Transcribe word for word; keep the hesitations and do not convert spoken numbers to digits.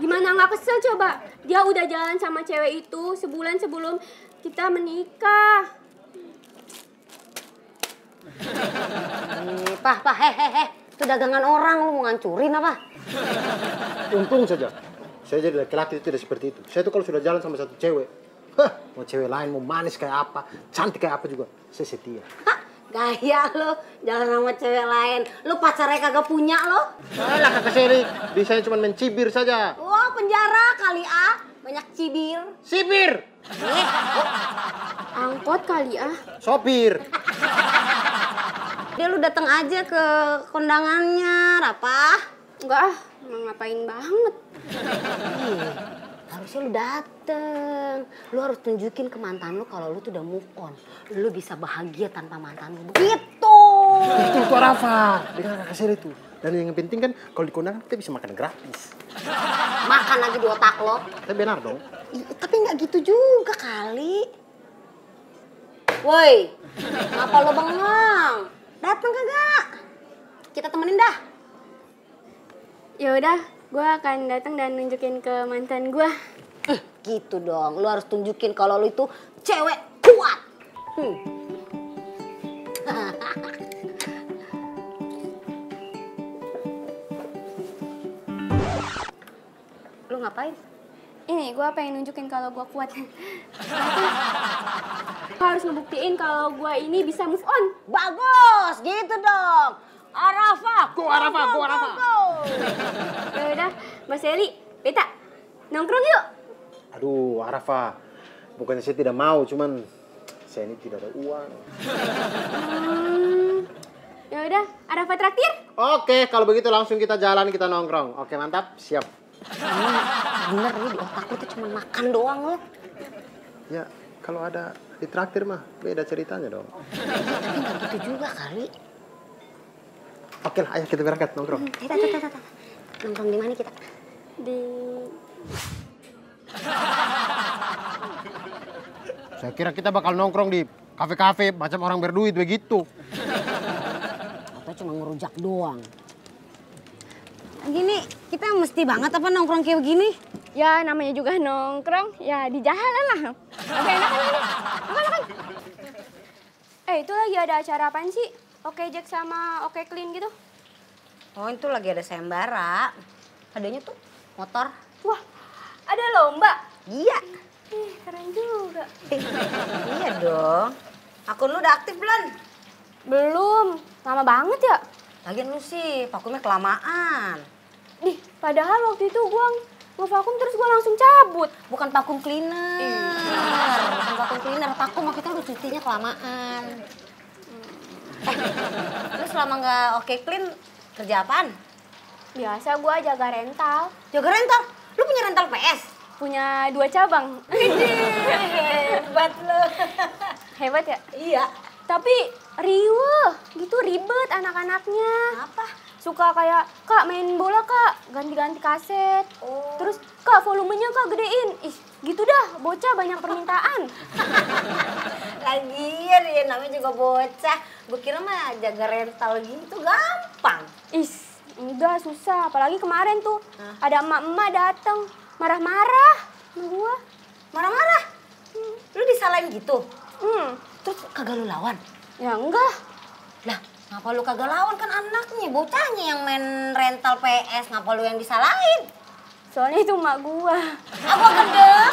Gimana nggak kesel coba? Dia udah jalan sama cewek itu sebulan sebelum kita menikah. Nih, Pak, Pak, hehehe. Itu dagangan orang, lu mau ngancurin apa? Untung saja. Saya jadi laki-laki itu tidak seperti itu. Saya tuh kalau sudah jalan sama satu cewek, hah, mau cewek lain, mau manis kayak apa, cantik kayak apa juga, saya setia. Hah? Gaya lo, jalan sama cewek lain. Lo pacarnya kagak punya lo? Alah kakak Seri, bisanya cuma mencibir saja. Wah, penjara kali ah, banyak cibir. Sibir! Eh. Oh. Angkot kali ah. Sopir. Dia lu datang aja ke kondangannya, Rapah. Enggak ah, ngapain banget. Ih, harusnya lu dateng. Lu harus tunjukin ke mantan lu kalau lu tuh udah move on. Lu bisa bahagia tanpa mantan lu. Gitu. Itu tuh Arafah, dengan kakak Seri tuh. Dan yang penting kan kalau di kondangan kita bisa makan gratis. Makan lagi di otak lo. Tapi benar dong. I, tapi nggak gitu juga kali. Woi, ngapa lo bengong? Datang kagak? Kita temenin dah. Ya udah, gue akan datang dan nunjukin ke mantan gue. Eh, gitu dong. Lo harus tunjukin kalau lo itu cewek kuat. Hmm. Lu ngapain? Ini gue pengen nunjukin kalau gue kuat. Gue harus ngebuktiin kalau gue ini bisa move on. Bagus, gitu dong. Arafah, go Arafah, go Arafah. Yaudah, Mas Eli, Beta, nongkrong yuk. Aduh, Arafah, bukannya saya tidak mau, cuman saya ini tidak ada uang. Hmm, yaudah, Arafah traktir. Oke, kalau begitu langsung kita jalan, kita nongkrong. Oke, mantap, siap. Bener nih, di otak lu tuh cuma makan doang lo. Ya, kalau ada di traktir mah beda ceritanya dong. Tapi nggak gitu juga kali. Oke lah, ayo kita berangkat nongkrong. Kita, kita, kita, nongkrong di mana kita? Di. Saya kira kita bakal nongkrong di kafe-kafe macam orang berduit begitu. Atau cuma ngerujak doang. Gini, kita mesti banget apa nongkrong kayak begini? Ya, namanya juga nongkrong. Ya, di jalan lah. Oke, enak kan ini? Makan, makan. Eh, itu lagi ada acara apaan sih? Oke Jack sama Oke Clean gitu? Oh, itu lagi ada sayembara. Adanya tuh motor. Wah, ada lomba? Iya. Ih, keren juga. Eh, iya dong. Akun lu udah aktif belum? Belum. Lama banget ya? Lagian lu sih, vakumnya kelamaan. Dih, padahal waktu itu gue ngevakum terus gue langsung cabut. Bukan vakum cleaner. Iya. Bukan vakum cleaner, vakum waktu itu udah cutinya kelamaan. Eh, lu selama nggak Oke Clean, kerja apaan? Biasa gue jaga rental. Jaga rental? Lu punya rental P S? Punya dua cabang. Hebat lu. Hebat ya? Iya. Tapi riweh gitu, ribet anak-anaknya. Apa? Suka kayak, kak main bola kak, ganti-ganti kaset. Oh. Terus kak volumenya kak gedein. Ih gitu dah, bocah banyak permintaan. Lagian ya namanya juga bocah. Gue kira mah jaga rental gitu gampang. Ih enggak, susah. Apalagi kemarin tuh huh? Ada emak-emak dateng marah-marah sama gue. Marah-marah? Hmm. Lu disalahin gitu? Hmm. Terus kagak lu lawan? Ya enggak. Lah, ngapa lu kagak lawan? Kan anaknya, bocahnya yang main rental P S. Ngapa lu yang disalahin? Soalnya itu emak gua. Apa gede?